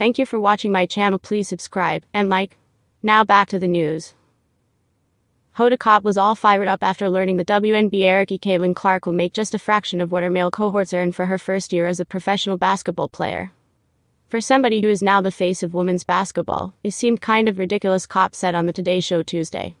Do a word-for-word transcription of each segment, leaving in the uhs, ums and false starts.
Thank you for watching my channel. Please subscribe and like. Now back to the news. Hoda Kotb was all fired up after learning the W N B A rookie Caitlin Clark will make just a fraction of what her male cohorts earn for her first year as a professional basketball player. For somebody who is now the face of women's basketball, it seemed kind of ridiculous, Kotb said on the Today show Tuesday.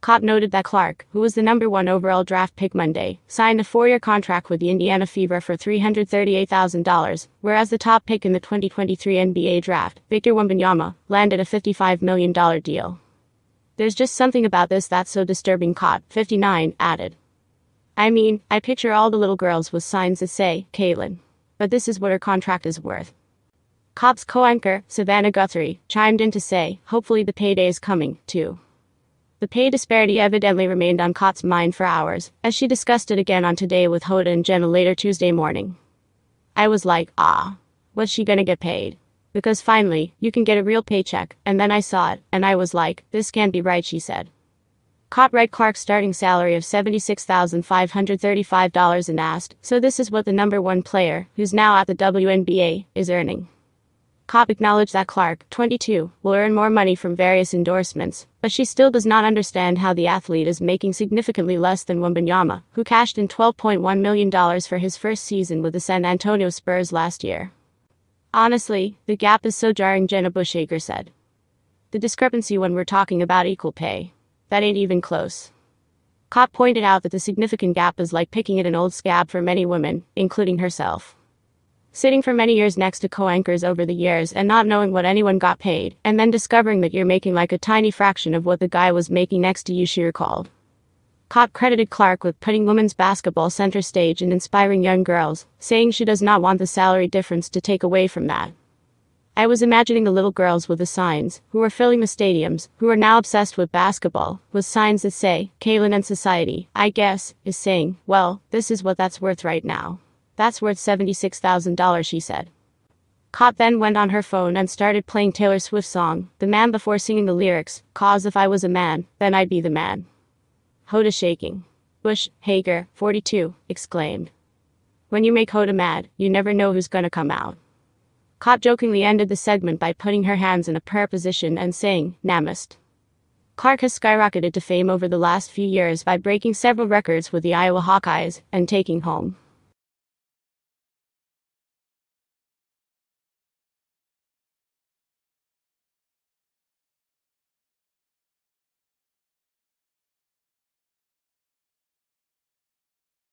Kotb noted that Clark, who was the number one overall draft pick Monday, signed a four-year contract with the Indiana Fever for three hundred thirty-eight thousand dollars, whereas the top pick in the twenty twenty-three N B A draft, Victor Wembanyama, landed a fifty-five million dollars deal. "There's just something about this that's so disturbing," Kotb, fifty-nine, added. "I mean, I picture all the little girls with signs that say, Caitlin. But this is what her contract is worth." Kotb's co-anchor, Savannah Guthrie, chimed in to say, "Hopefully the payday is coming, too." The pay disparity evidently remained on Kotb's mind for hours, as she discussed it again on Today with Hoda and Jenna later Tuesday morning. "I was like, ah, what's she gonna get paid? Because finally, you can get a real paycheck, and then I saw it, and I was like, this can't be right," she said. Kotb read Clark's starting salary of seventy-six thousand five hundred thirty-five dollars and asked, "So this is what the number one player, who's now at the W N B A, is earning?" Kotb acknowledged that Clark, twenty-two, will earn more money from various endorsements, but she still does not understand how the athlete is making significantly less than Wembanyama, who cashed in twelve point one million dollars for his first season with the San Antonio Spurs last year. "Honestly, the gap is so jarring," Jenna Bush Hager said. "The discrepancy when we're talking about equal pay. That ain't even close." Kotb pointed out that the significant gap is like picking at an old scab for many women, including herself. "Sitting for many years next to co-anchors over the years and not knowing what anyone got paid, and then discovering that you're making like a tiny fraction of what the guy was making next to you," she recalled. Kotb credited Clark with putting women's basketball center stage and inspiring young girls, saying she does not want the salary difference to take away from that. "I was imagining the little girls with the signs, who are filling the stadiums, who are now obsessed with basketball, with signs that say, Caitlin, and society, I guess, is saying, well, this is what that's worth right now. That's worth seventy-six thousand dollars, she said. Kotb then went on her phone and started playing Taylor Swift's song, The Man, before singing the lyrics, "'Cause if I was a man, then I'd be the man.'" Hoda shaking. Bush Hager, forty-two, exclaimed. "When you make Hoda mad, you never know who's gonna come out." Kotb jokingly ended the segment by putting her hands in a prayer position and saying, "Namaste." Clark has skyrocketed to fame over the last few years by breaking several records with the Iowa Hawkeyes and taking home